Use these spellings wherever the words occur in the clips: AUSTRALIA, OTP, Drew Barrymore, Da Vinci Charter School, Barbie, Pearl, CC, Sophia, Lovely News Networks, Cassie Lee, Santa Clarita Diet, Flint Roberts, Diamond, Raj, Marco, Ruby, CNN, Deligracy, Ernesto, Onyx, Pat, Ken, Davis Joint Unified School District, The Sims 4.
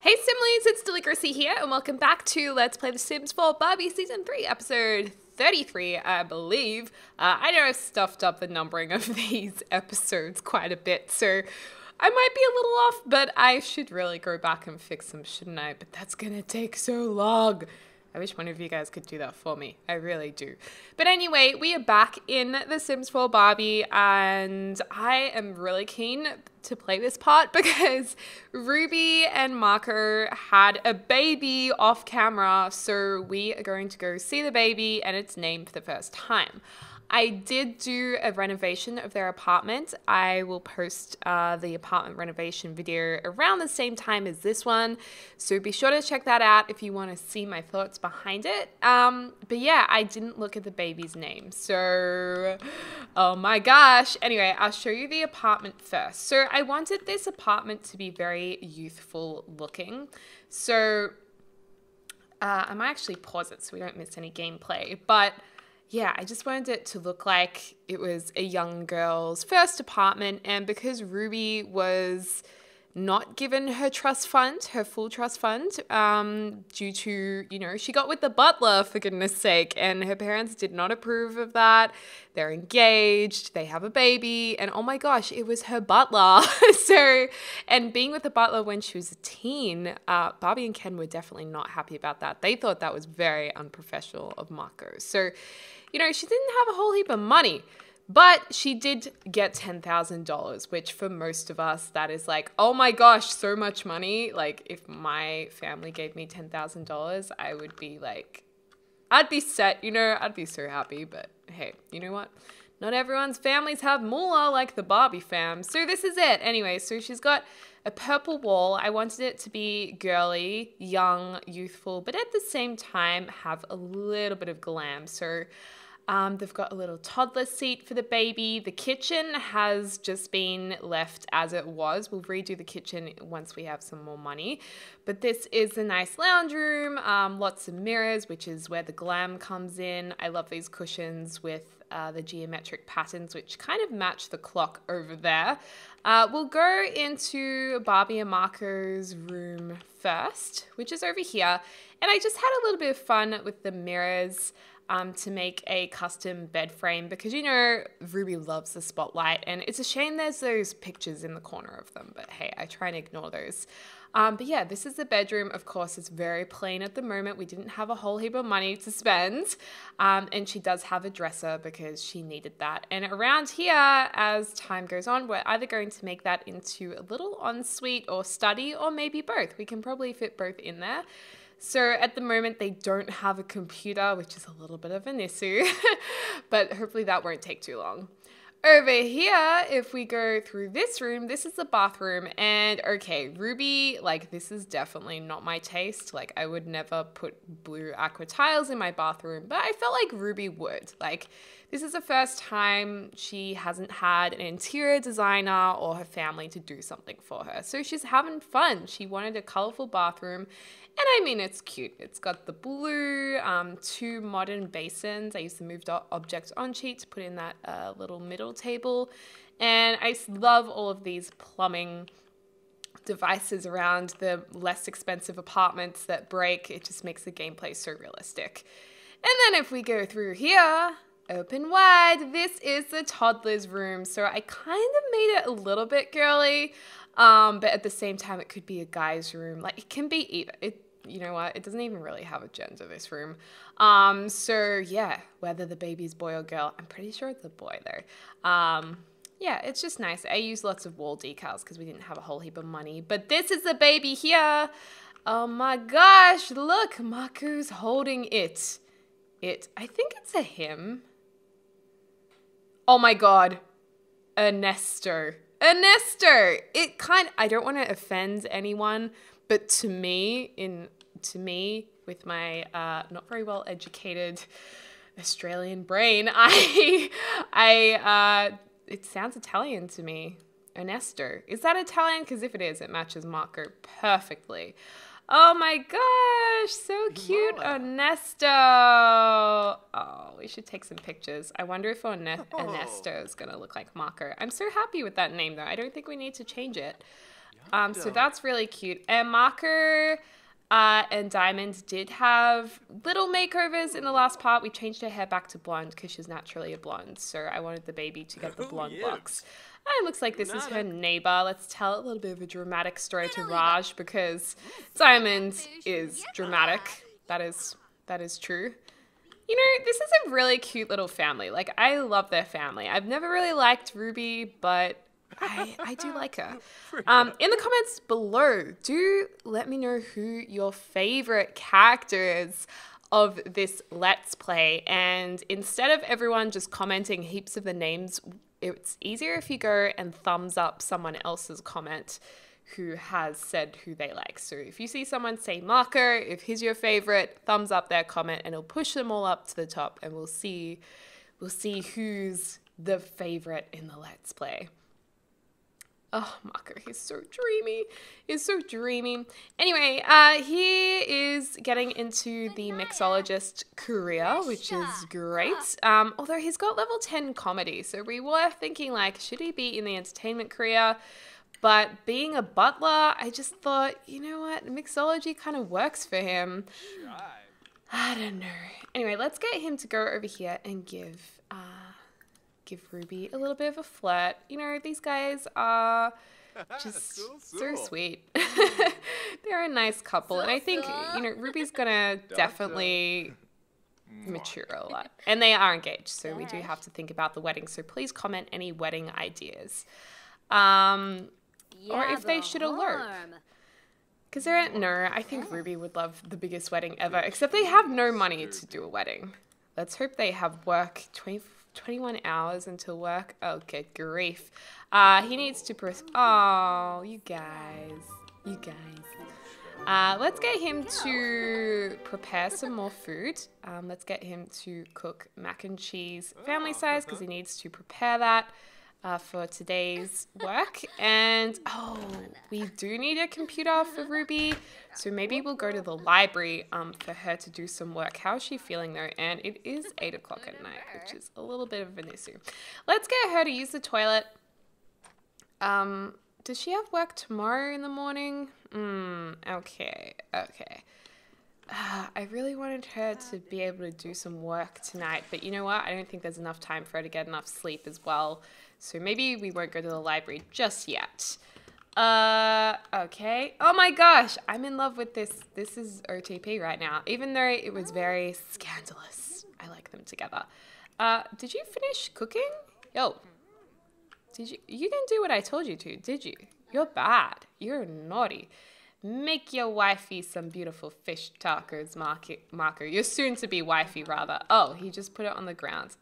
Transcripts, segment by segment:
Hey Simlies, it's Deligracy here and welcome back to Let's Play The Sims 4 Barbie Season 3 episode 33, I believe. I know I've stuffed up the numbering of these episodes quite a bit, so I might be a little off, but I should really go back and fix them, shouldn't I? But that's gonna take so long. I wish one of you guys could do that for me. I really do. But anyway, we are back in The Sims 4 Barbie, and I am really keen to play this part because Ruby and Marco had a baby off camera, so we are going to go see the baby and its name for the first time. I did do a renovation of their apartment. I will post the apartment renovation video around the same time as this one, so be sure to check that out if you want to see my thoughts behind it. But yeah, I didn't look at the baby's name, so oh my gosh. Anyway, I'll show you the apartment first. So I wanted this apartment to be very youthful looking, so I might actually pause it so we don't miss any gameplay, but yeah, I just wanted it to look like it was a young girl's first apartment. And because Ruby was not given her trust fund, her full trust fund, due to, you know, she got with the butler, for goodness sake, and her parents did not approve of that. They're engaged, they have a baby, and oh my gosh, it was her butler. So, and being with the butler when she was a teen, Barbie and Ken were definitely not happy about that. They thought that was very unprofessional of Marco. So, you know, she didn't have a whole heap of money, but she did get $10,000, which for most of us, that is like, oh my gosh, so much money. Like if my family gave me $10,000, I would be like, I'd be set, you know, I'd be so happy. But hey, you know what? Not everyone's families have moolah like the Barbie fam. So this is it. Anyway, so she's got a purple wall. I wanted it to be girly, young, youthful, but at the same time have a little bit of glam. So they've got a little toddler seat for the baby. The kitchen has just been left as it was. We'll redo the kitchen once we have some more money. But this is a nice lounge room, lots of mirrors, which is where the glam comes in. I love these cushions with the geometric patterns, which kind of match the clock over there. We'll go into Barbie and Marco's room first, which is over here. And I just had a little bit of fun with the mirrors. To make a custom bed frame because, you know, Ruby loves the spotlight and it's a shame there's those pictures in the corner of them, but hey, I try and ignore those. But yeah, this is the bedroom. Of course, it's very plain at the moment. We didn't have a whole heap of money to spend. And she does have a dresser because she needed that. And around here, as time goes on, we're either going to make that into a little ensuite or study or maybe both. We can probably fit both in there. So at the moment they don't have a computer, which is a little bit of an issue, but hopefully that won't take too long. Over here, if we go through this room, this is the bathroom, and okay, Ruby, like this is definitely not my taste. Like I would never put blue aqua tiles in my bathroom, but I felt like Ruby would. Like this is the first time she hasn't had an interior designer or her family to do something for her. So she's having fun. She wanted a colorful bathroom. And I mean, it's cute. It's got the blue, two modern basins. I used the moved objects on sheet to put in that little middle table. And I love all of these plumbing devices around the less expensive apartments that break. It just makes the gameplay so realistic. And then if we go through here, open wide, this is the toddler's room. So I kind of made it a little bit girly, but at the same time, it could be a guy's room. Like it can be either. You know what? It doesn't even really have a gender, this room. So yeah, whether the baby's boy or girl, I'm pretty sure it's a boy though. Yeah, it's just nice. I use lots of wall decals because we didn't have a whole heap of money, but this is the baby here. Oh my gosh, look, Marco's holding it. I think it's a him. Oh my God, Ernesto. Ernesto! It kind of, I don't want to offend anyone, but to me, with my not very well educated Australian brain, it sounds Italian to me. Ernesto. Is that Italian? Because if it is, it matches Marco perfectly. Oh my gosh, so cute, Ernesto. Oh, we should take some pictures. I wonder if Ernesto is gonna look like Marco. I'm so happy with that name though. I don't think we need to change it. So that's really cute. And Marco and Diamond did have little makeovers in the last part. We changed her hair back to blonde because she's naturally a blonde. So I wanted the baby to get the blonde looks. And it looks like this is her neighbor. Let's tell a little bit of a dramatic story to Raj because Diamond is dramatic. That is true. You know, this is a really cute little family. Like, I love their family. I've never really liked Ruby, but I do like her. In the comments below, do let me know who your favorite character is of this Let's Play. And instead of everyone just commenting heaps of the names, it's easier if you go and thumbs up someone else's comment who has said who they like. So if you see someone say Marco, if he's your favorite, thumbs up their comment and it'll push them all up to the top, and we'll see who's the favorite in the Let's Play. Oh, Marco, he's so dreamy. He's so dreamy. Anyway, he is getting into the mixologist career, which is great. Although he's got level 10 comedy. So we were thinking, like, should he be in the entertainment career? But being a butler, I just thought, you know what? Mixology kind of works for him. I don't know. Anyway, let's get him to go over here and give Ruby a little bit of a flirt. You know, these guys are just so sweet. They're a nice couple. And I think, you know, Ruby's gonna definitely mature a lot. And they are engaged, so we do have to think about the wedding. So please comment any wedding ideas. Or if they should elope. Because there ain't no, I think Ruby would love the biggest wedding ever, except they have no money to do a wedding. Let's hope they have work 21 hours until work. Oh, good grief. He needs to press. Oh, you guys. Let's get him to prepare some more food. Let's get him to cook mac and cheese family size because he needs to prepare that. For today's work. And oh, we do need a computer for Ruby, so maybe we'll go to the library for her to do some work. How is she feeling though? And it is 8 o'clock at night, which is a little bit of an issue. Let's get her to use the toilet. Does she have work tomorrow in the morning? Okay. I really wanted her to be able to do some work tonight, but you know what? I don't think there's enough time for her to get enough sleep as well. So maybe we won't go to the library just yet. Okay. Oh my gosh, I'm in love with this. This is OTP right now, even though it was very scandalous. I like them together. Did you finish cooking? Yo, you didn't do what I told you to, did you? You're bad. You're naughty. Make your wifey some beautiful fish tacos, Marco. Your soon-to-be wifey, rather. Oh, he just put it on the ground.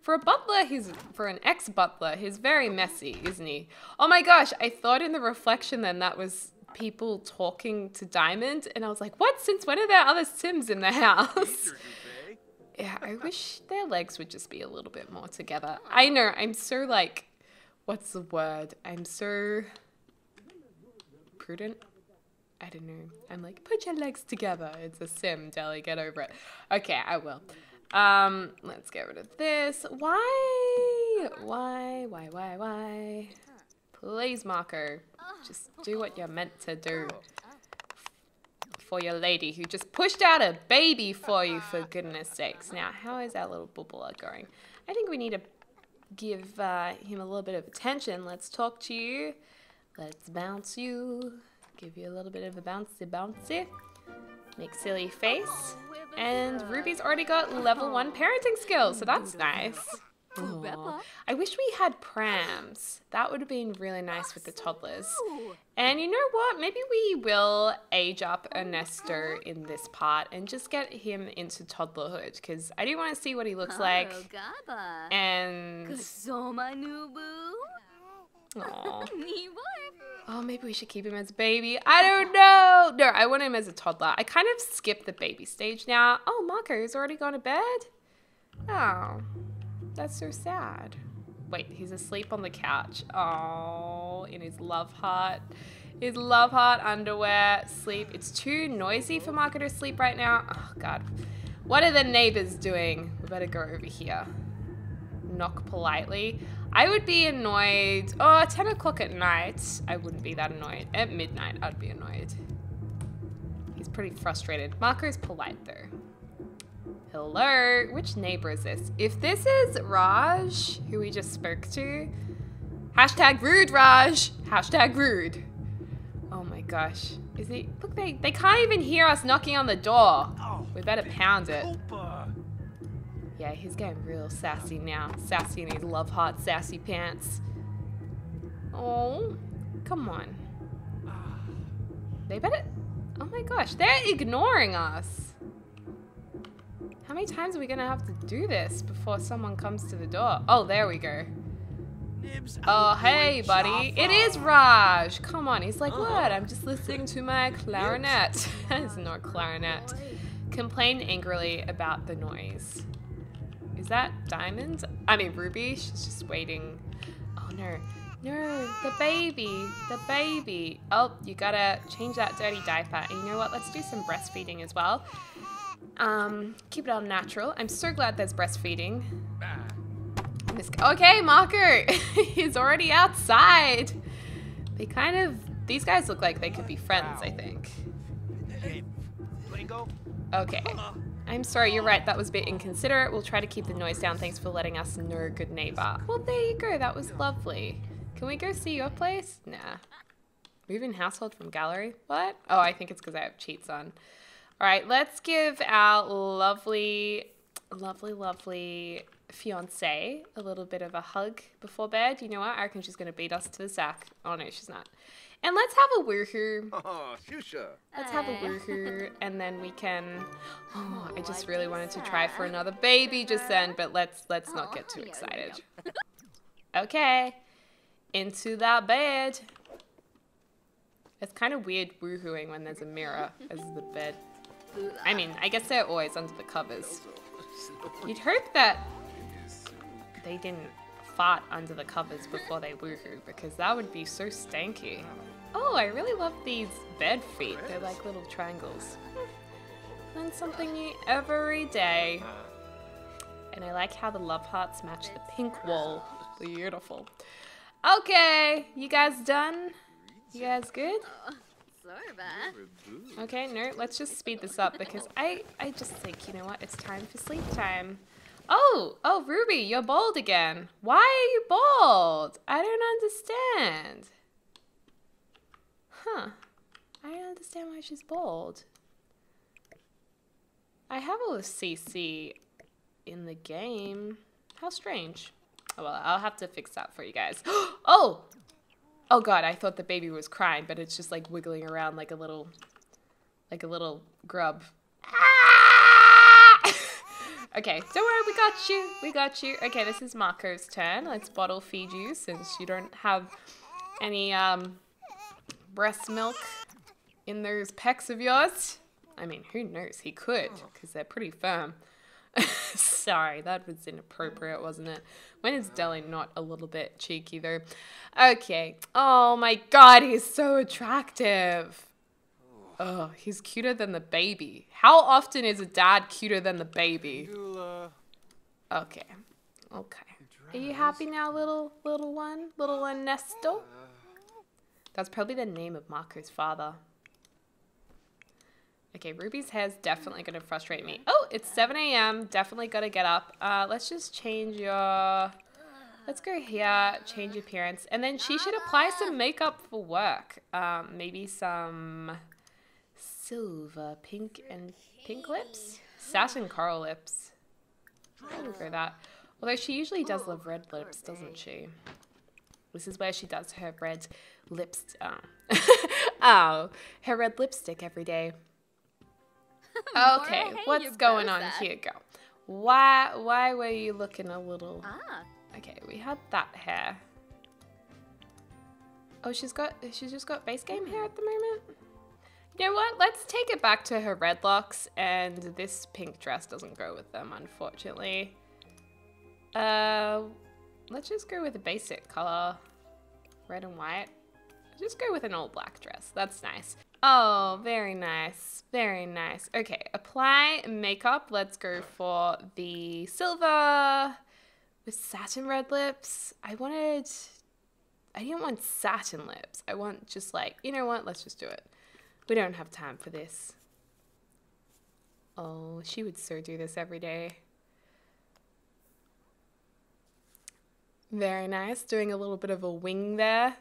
For a butler, for an ex-butler, he's very messy, isn't he? Oh my gosh, I thought in the reflection then that was people talking to Diamond, and I was like, what? Since when are there other Sims in the house? Yeah, I wish their legs would just be a little bit more together. I know, I'm so, like, what's the word? I'm so prudent. I don't know. I'm like, put your legs together. It's a Sim, Deli. Get over it. Okay, I will. Let's get rid of this. Why? Please, Marco. Just do what you're meant to do for your lady who just pushed out a baby for you, for goodness sakes. Now, how is our little boobler going? I think we need to give him a little bit of attention. Let's talk to you. Let's bounce you. Give you a little bit of a bouncy. Make silly face. And Ruby's already got level 1 parenting skills, so that's nice. Aww. I wish we had prams. That would have been really nice with the toddlers. And you know what? Maybe we will age up Ernesto in this part and just get him into toddlerhood, because I do want to see what he looks like. And... Aww. Oh, maybe we should keep him as a baby. I don't know. No, I want him as a toddler. I kind of skipped the baby stage now. Oh, Marco's already gone to bed? Oh, that's so sad. Wait, he's asleep on the couch. Oh, in his love heart. His love heart underwear. Sleep. It's too noisy for Marco to sleep right now. Oh, God. What are the neighbors doing? We better go over here. Knock politely. I would be annoyed. Oh, 10 o'clock at night. I wouldn't be that annoyed. At midnight, I'd be annoyed. He's pretty frustrated. Marco's polite, though. Hello. Which neighbor is this? If this is Raj, who we just spoke to, hashtag rude, Raj. Hashtag rude. Oh, my gosh. Is he? Look, they can't even hear us knocking on the door. We better pound it. Yeah, he's getting real sassy now. Sassy in his love heart, sassy pants. Oh, come on. They better... Oh my gosh, they're ignoring us. How many times are we gonna have to do this before someone comes to the door? Oh, there we go. Oh, hey, buddy. It is Raj. Come on. He's like, what? I'm just listening to my clarinet. It's not clarinet. Complained angrily about the noise. Is that Diamond? I mean, Ruby? She's just waiting. Oh, no. No, the baby. The baby. Oh, you gotta change that dirty diaper. And you know what? Let's do some breastfeeding as well. Keep it all natural. I'm so glad there's breastfeeding. Okay, Marco, he's already outside. They kind of, these guys look like they could be friends, I think. Okay, I'm sorry, you're right, that was a bit inconsiderate. We'll try to keep the noise down. Thanks for letting us know, good neighbor. Well, there you go, that was lovely. Can we go see your place? Nah. Moving household from gallery? What? Oh, I think it's because I have cheats on. All right, let's give our lovely, lovely, lovely fiance a little bit of a hug before bed. You know what? I reckon she's gonna beat us to the sack. Oh no, she's not. And let's have a woohoo. Oh, sure. Let's have a woohoo, and then we can. Oh, I just really wanted to try for another baby just then, but let's not get too excited. Okay, into that bed. It's kind of weird woohooing when there's a mirror as the bed. I mean, I guess they're always under the covers. You'd hope that they didn't fart under the covers before they woohoo, because that would be so stanky. Oh, I really love these bed feet. They're like little triangles. Learn something new every day. And I like how the love hearts match the pink wall. Beautiful. Okay, you guys done? You guys good? Okay, no, let's just speed this up because I just think, you know what, it's time for sleep time. Oh, Ruby, you're bald again. Why are you bald? I don't understand. Huh. I don't understand why she's bald. I have all the CC in the game. How strange. Oh, well, I'll have to fix that for you guys. Oh! Oh god, I thought the baby was crying, but it's just like wiggling around like a little grub. Ah! Okay, don't worry, we got you. We got you. Okay, this is Marco's turn. Let's bottle feed you since you don't have any breast milk in those pecs of yours. I mean, who knows? He could, because they're pretty firm. Sorry, that was inappropriate, wasn't it? When is Deli not a little bit cheeky, though? Okay. Oh, my God, he's so attractive. Oh, he's cuter than the baby. How often is a dad cuter than the baby? Okay. Okay. Are you happy now, little one? Little Ernesto? That's probably the name of Marco's father. Okay, Ruby's hair's definitely going to frustrate me. Oh, it's 7 a.m. Definitely got to get up. Let's just change your... Let's go here, change appearance. And then she should apply some makeup for work. Maybe some silver, pink lips? Satin coral lips. I would go that. Although she usually does love red lips, doesn't she? This is where she does her red lips... Oh, her red lipstick every day. Okay, what's going on here, girl? Why were you looking a little... Okay, we had that hair. Oh, she's just got base game hair at the moment? You know what? Let's take it back to her red locks, and this pink dress doesn't go with them, unfortunately. Let's just go with a basic color. Red and white. Just go with an old black dress. That's nice. Oh, very nice. Very nice. Okay, apply makeup. Let's go for the silver with satin red lips. I didn't want satin lips. I want just like, you know what, let's just do it. We don't have time for this. Oh, she would so do this every day. Very nice, doing a little bit of a wing there.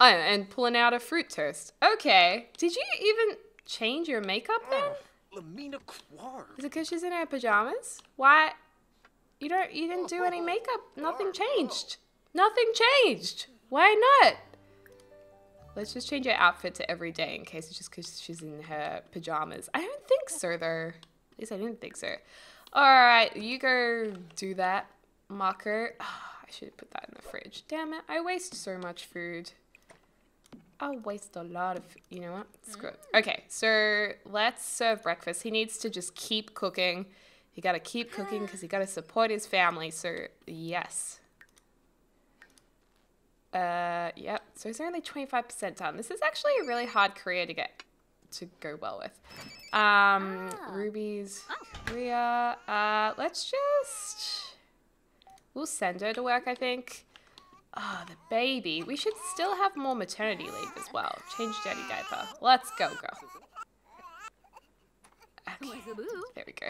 Oh, and pulling out a fruit toast. Okay, did you even change your makeup then? Is it because she's in her pajamas? Why? You didn't do any makeup. Nothing changed. Nothing changed. Why not? Let's just change her outfit to every day in case it's just because she's in her pajamas. I don't think so, though. At least I didn't think so. All right, you go do that, Marco. Oh, I should put that in the fridge. Damn it, I waste so much food. I waste a lot of, you know what? Screw it. Okay, so let's serve breakfast. He needs to just keep cooking. He got to keep cooking because he got to support his family. So, yes. Yep. So he's only 25% done. This is actually a really hard career to get to go well with. Ruby's career. Let's just... We'll send her to work, I think. Oh, the baby. We should still have more maternity leave as well. Change daddy diaper. Let's go, girl. Okay. There we go.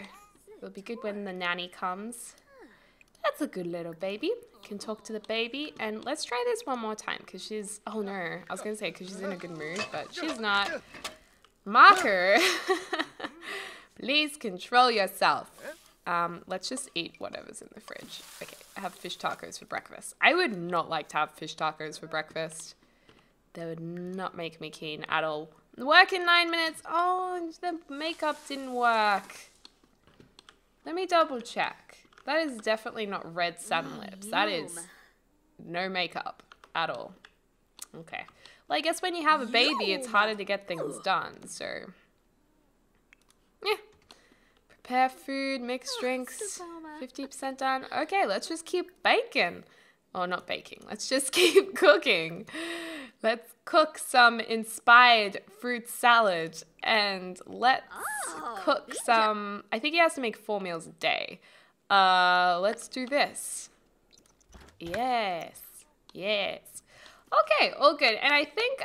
It'll be good when the nanny comes. That's a good little baby. Can talk to the baby. And let's try this one more time because she's... Oh, no. I was going to say because she's in a good mood, but she's not. Marco. Please control yourself. Let's just eat whatever's in the fridge. Okay, I have fish tacos for breakfast. I would not like to have fish tacos for breakfast. They would not make me keen at all. Work in 9 minutes. Oh, the makeup didn't work. Let me double check. That is definitely not red satin lips. That is no makeup at all. Okay. Well, I guess when you have a baby, it's harder to get things done, so... Yeah. Prepare food, mix drinks, 50% done. Okay, let's just keep baking. Or not baking, let's just keep cooking. Let's cook some inspired fruit salad and let's cook some... I think he has to make 4 meals a day. Let's do this. Yes, yes. Okay, all good. And I think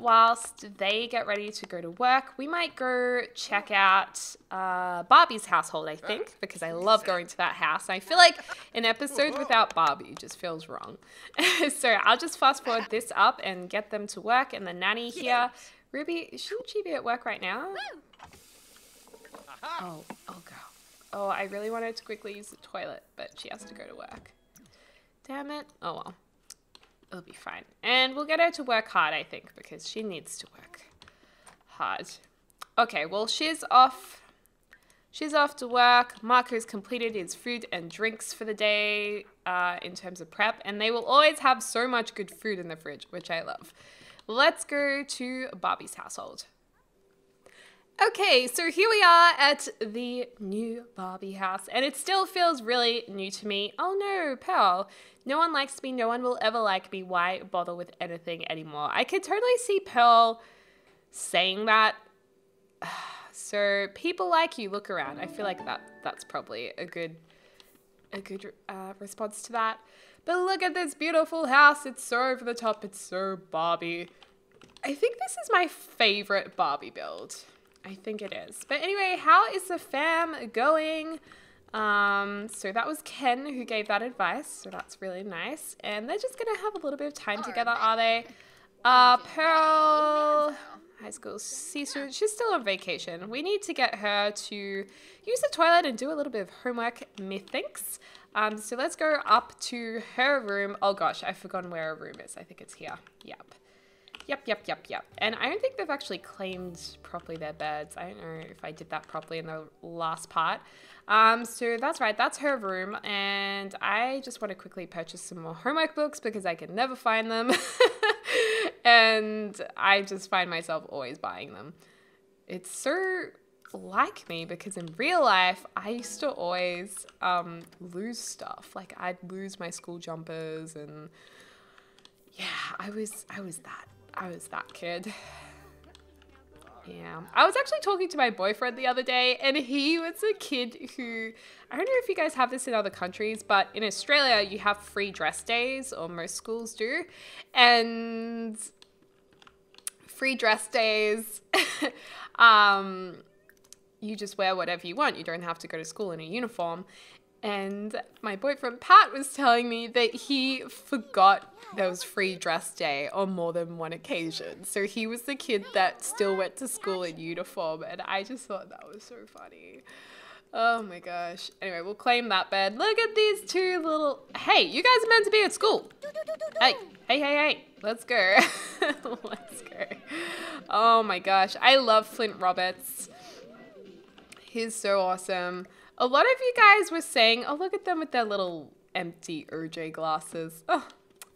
whilst they get ready to go to work, we might go check out Barbie's household, I think, because I love going to that house. I feel like an episode without Barbie just feels wrong. So I'll just fast forward this up and get them to work and the nanny here. Ruby, shouldn't she be at work right now? Oh, oh, girl. Oh, I really wanted to quickly use the toilet, but she has to go to work. Damn it. Oh, well. It'll be fine. And we'll get her to work hard, I think, because she needs to work hard. Okay, well, she's off. She's off to work. Marco's completed his food and drinks for the day in terms of prep, and they will always have so much good food in the fridge, which I love. Let's go to Barbie's household. Okay, so here we are at the new Barbie house, and it still feels really new to me. Oh no, Pearl. No one likes me, no one will ever like me. Why bother with anything anymore? I could totally see Pearl saying that. So people like you, look around. I feel like that's probably a good response to that. But look at this beautiful house. It's so over the top. It's so Barbie. I think this is my favorite Barbie build. I think it is. But anyway, how is the fam going? So that was Ken who gave that advice. So that's really nice. And they're just going to have a little bit of time together, are they? Pearl, high school sister, she's still on vacation. We need to get her to use the toilet and do a little bit of homework, methinks. So let's go up to her room. Oh gosh, I've forgotten where her room is. I think it's here. Yep. Yep. And I don't think they've actually claimed properly their beds. I don't know if I did that properly in the last part. So that's right. That's her room. And I just want to quickly purchase some more homework books because I can never find them. And I just find myself always buying them. It's so like me because in real life, I used to always lose stuff. Like I'd lose my school jumpers and yeah, I was that kid. Yeah. I was actually talking to my boyfriend the other day, and he was a kid who, I don't know if you guys have this in other countries, but in Australia, you have free dress days, or most schools do. And free dress days, you just wear whatever you want. You don't have to go to school in a uniform. And my boyfriend Pat was telling me that he forgot there was free dress day on more than one occasion. So he was the kid that still went to school in uniform. And I just thought that was so funny. Oh my gosh. Anyway, we'll claim that bed. Look at these two little... Hey, you guys are meant to be at school. Hey, hey, hey, hey. Let's go. Let's go. Oh my gosh. I love Flint Roberts. He's so awesome. A lot of you guys were saying, oh, look at them with their little empty OJ glasses. Oh,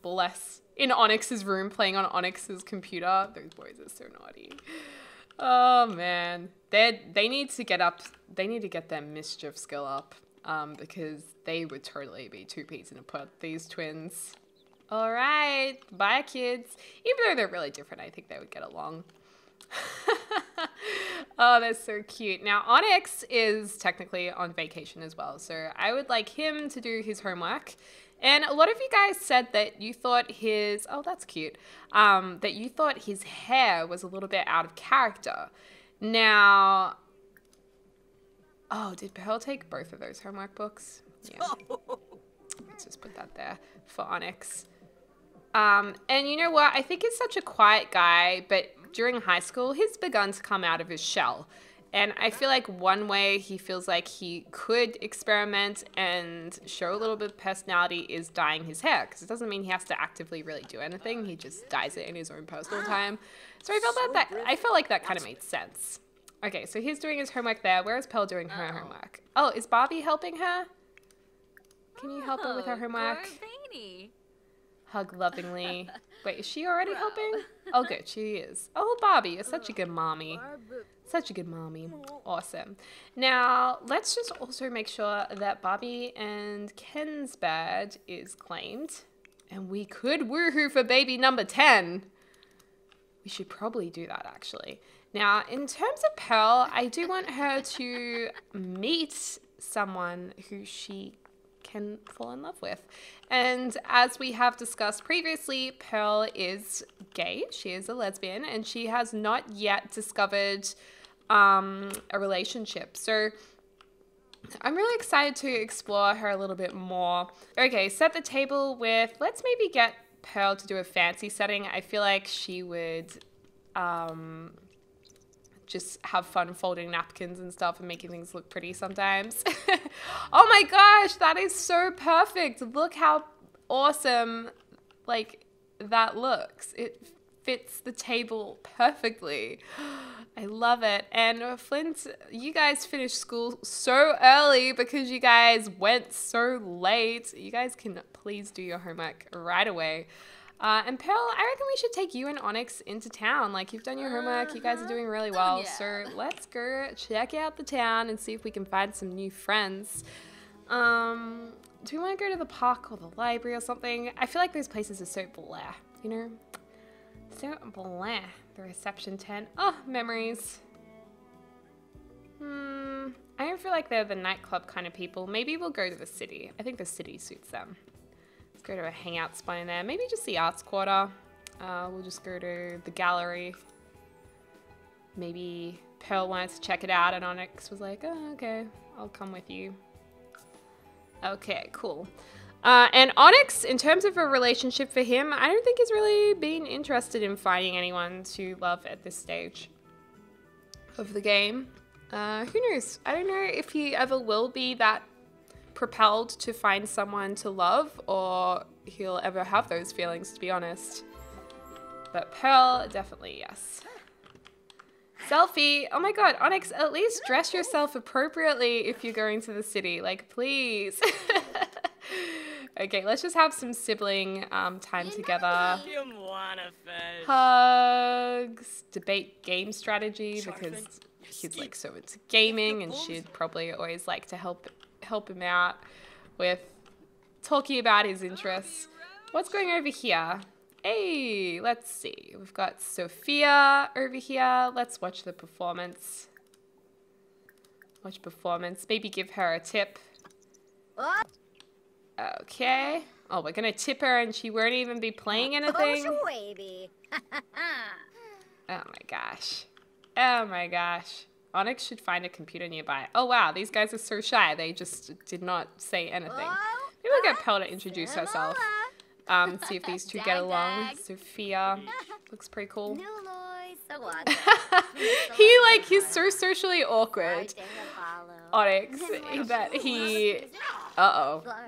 bless. In Onyx's room, playing on Onyx's computer. Those boys are so naughty. Oh, man. They need to get up. They need to get their mischief skill up because they would totally be two peas in a pod, these twins. All right. Bye, kids. Even though they're really different, I think they would get along. Oh, that's so cute. Now, Onyx is technically on vacation as well, so I would like him to do his homework. And a lot of you guys said that you thought his, oh, that's cute, that you thought his hair was a little bit out of character. Now, oh, did Pearl take both of those homework books? Yeah. Let's just put that there for Onyx. And you know what? I think he's such a quiet guy, but during high school, he's begun to come out of his shell. And I feel like one way he feels like he could experiment and show a little bit of personality is dyeing his hair. Because it doesn't mean he has to actively really do anything. He just dyes it in his own personal time. So I felt like that kind of made sense. Okay, so he's doing his homework there. Where is Pearl doing her homework? Oh, is Barbie helping her? Can you help her with her homework? Hug lovingly. Wait, is she already helping? Oh, good. She is. Oh, Barbie, you're such a good mommy. Such a good mommy. Awesome. Now, let's just also make sure that Barbie and Ken's badge is claimed. And we could woohoo for baby number 10. We should probably do that, actually. Now, in terms of Pearl, I do want her to meet someone who she can fall in love with. And as we have discussed previously, Pearl is gay. She is a lesbian, and she has not yet discovered a relationship. So I'm really excited to explore her a little bit more. Okay, set the table with, let's maybe get Pearl to do a fancy setting. I feel like she would just have fun folding napkins and stuff and making things look pretty sometimes. Oh my gosh, that is so perfect. Look how awesome, like, that looks. It fits the table perfectly. I love it. And Flint, you guys finished school so early because you guys went so late. You guys can please do your homework right away. And Pearl, I reckon we should take you and Onyx into town. Like, you've done your homework. You guys are doing really well. So let's go check out the town and see if we can find some new friends. Do we want to go to the park or the library or something? I feel like those places are so blah, you know? So blah. The reception tent. Oh, memories. I don't feel like they're the nightclub kind of people. Maybe we'll go to the city. I think the city suits them. Go to a hangout spot in there. Maybe just the arts quarter. We'll just go to the gallery. Maybe Pearl wanted to check it out and Onyx was like, oh, okay, I'll come with you. Okay, cool. And Onyx, in terms of a relationship for him, I don't think he's really been interested in finding anyone to love at this stage of the game. Who knows? I don't know if he ever will be that propelled to find someone to love, or he'll ever have those feelings, to be honest. But Pearl, definitely yes. Selfie. Oh my god, Onyx, at least dress yourself appropriately if you're going to the city. Like, please. Okay, let's just have some sibling time together. Hugs, debate game strategy, because he's like so into gaming and she'd probably always like to help him out with talking about his interests. What's going over here? Hey, let's see. We've got Sophia over here. Let's watch the performance. Watch performance. Maybe give her a tip. What? Okay. Oh, we're gonna tip her and she won't even be playing anything. Oh my gosh. Oh my gosh. Onyx should find a computer nearby. Oh wow, these guys are so shy. They just did not say anything. Maybe we'll get Pearl to introduce herself. See if these two get along. Sophia looks pretty cool. he's so socially awkward. Onyx, that he,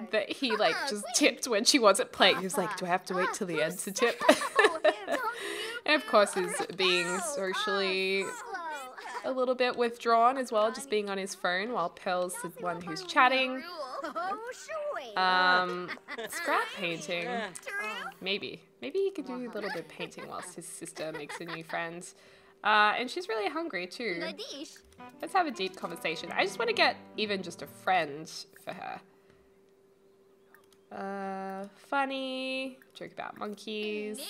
that he like just tipped when she wasn't playing. He was like, do I have to wait till the end to tip? And of course he's being socially a little bit withdrawn as well, just being on his phone while Pearl's the one who's chatting. Scrap painting. Maybe. Maybe he could do a little bit of painting whilst his sister makes a new friend. And she's really hungry too. Let's have a deep conversation. I just want to get even just a friend for her. Funny. Joke about monkeys.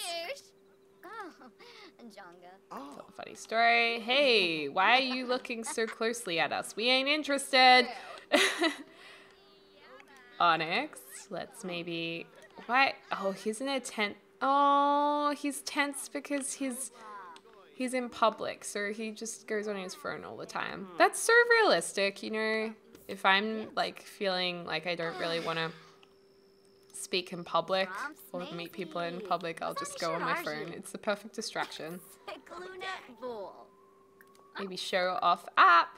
Tell a funny story. Hey, why are you looking so closely at us? We ain't interested. Onyx, let's maybe... Why? Oh, he's in a tent. Oh, he's tense because he's in public, so he just goes on his phone all the time. That's so realistic, you know? If I'm, like, feeling like I don't really want to speak in public or meet people in public, I'll just go on my phone. It's the perfect distraction. Maybe show off app.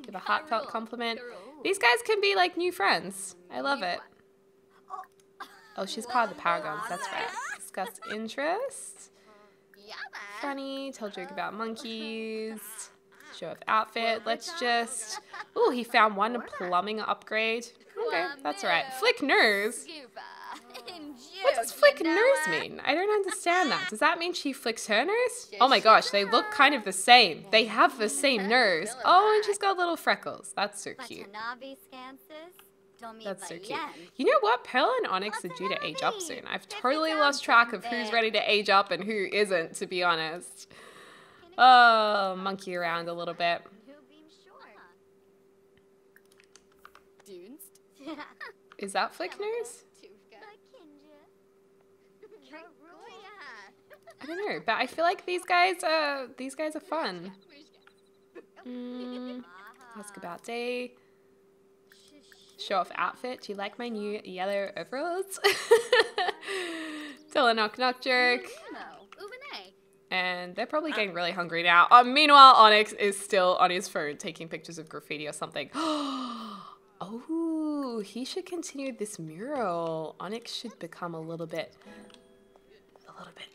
Give a heartfelt compliment. These guys can be like new friends. I love it. Oh, she's part of the Paragons. That's right. Discuss interests. Funny. Tell a joke about monkeys. Show off outfit. Let's just... Ooh, he found one plumbing upgrade. Okay, that's right. Flick nose? What does flick nose mean? I don't understand that. Does that mean she flicks her nose? Oh my gosh, they look kind of the same. They have the same nose. Oh, and she's got little freckles. That's so cute. That's so cute. You know what? Pearl and Onyx are due to age up soon. I've totally lost track of who's ready to age up and who isn't, to be honest. Oh, monkey around a little bit. Is that flick nose? I don't know, but I feel like these guys are fun. Ask about day. Show off outfit. Do you like my new yellow overalls? Tell a knock knock joke. And they're probably getting really hungry now. Meanwhile, Onyx is still on his phone taking pictures of graffiti or something. Oh, he should continue this mural. Onyx should become a little bit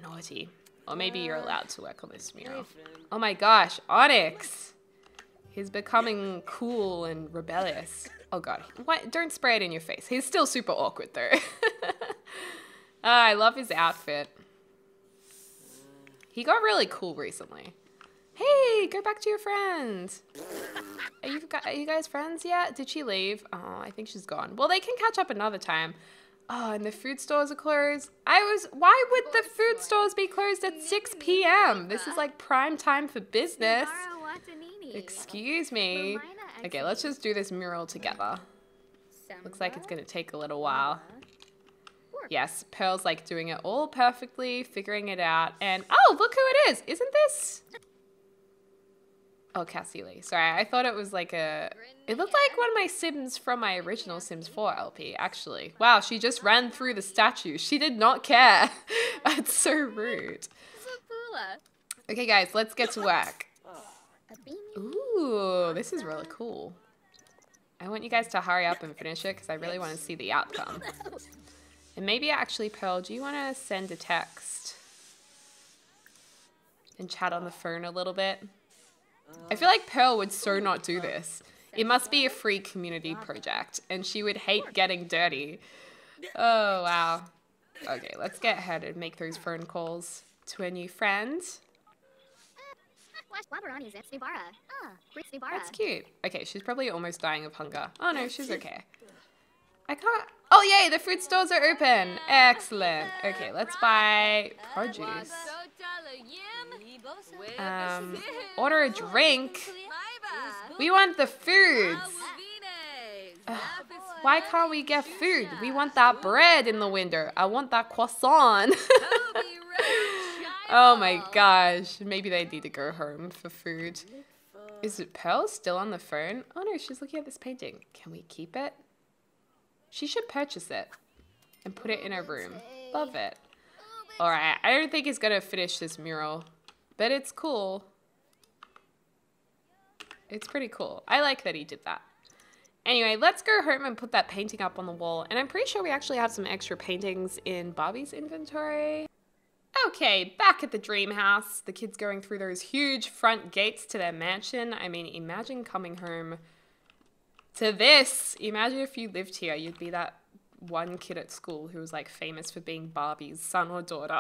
naughty. Or maybe you're allowed to work on this mural. Oh my gosh, Onyx! He's becoming cool and rebellious. Oh god, what? Don't spray it in your face. He's still super awkward though. I love his outfit. He got really cool recently. Hey, go back to your friend. Are you guys friends yet? Did she leave? Oh, I think she's gone. Well, they can catch up another time. Oh, and the food stores are closed. Why would the food stores be closed at 6 p.m.? This is like prime time for business. Excuse me. Okay, let's just do this mural together. Looks like it's gonna take a little while. Yes, Pearl's like doing it all perfectly, figuring it out. And oh, look who it is. Isn't this? Oh, Cassie Lee. Sorry, I thought it was like a... It looked like one of my Sims from my original Sims 4 LP, actually. Wow, she just ran through the statue. She did not care. That's so rude. Okay, guys, let's get to work. Ooh, this is really cool. I want you guys to hurry up and finish it because I really want to see the outcome. And maybe actually, Pearl, do you want to send a text and chat on the phone a little bit? I feel like Pearl would so not do this. It must be a free community project, and she would hate getting dirty. Oh, wow. Okay, let's get her to make those phone calls to a new friend. That's cute. Okay, she's probably almost dying of hunger. Oh, no, she's okay. I can't. Oh, yay, the fruit stores are open. Excellent. Okay, let's buy produce. Order a drink. We want the foods. Ugh, why can't we get food? We want that bread in the window. I want that croissant. Oh my gosh. Maybe they need to go home for food. Is it Pearl still on the phone? Oh no, she's looking at this painting. Can we keep it? She should purchase it and put it in her room. Love it. All right, I don't think it's gonna finish this mural, but it's cool. It's pretty cool. I like that he did that. Anyway, let's go home and put that painting up on the wall. And I'm pretty sure we actually have some extra paintings in Barbie's inventory. Okay, back at the dream house. The kids going through those huge front gates to their mansion. I mean, imagine coming home to this. Imagine if you lived here, you'd be that one kid at school who was like famous for being Barbie's son or daughter.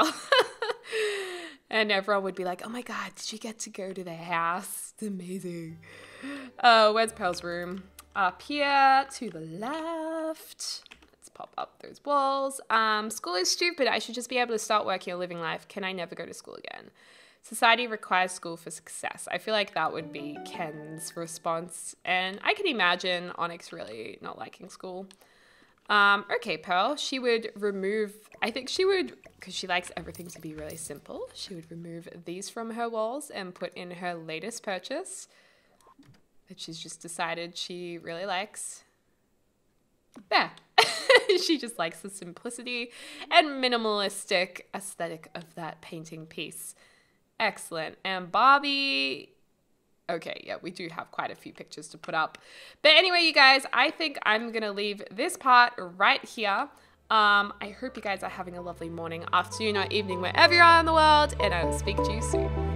And everyone would be like, oh my God, did you get to go to their house? It's amazing. Where's Pearl's room? Up here to the left. Let's pop up those walls. School is stupid. I should just be able to start working or living life. Can I never go to school again? Society requires school for success. I feel like that would be Ken's response. And I can imagine Onyx really not liking school. Okay, Pearl, she would remove, I think she would, because she likes everything to be really simple, she would remove these from her walls and put in her latest purchase that she's just decided she really likes. There. She just likes the simplicity and minimalistic aesthetic of that painting piece. Excellent. And Barbie... Okay, yeah, we do have quite a few pictures to put up. But anyway, you guys, I think I'm gonna leave this part right here. I hope you guys are having a lovely morning, afternoon, or evening, wherever you are in the world, and I will speak to you soon.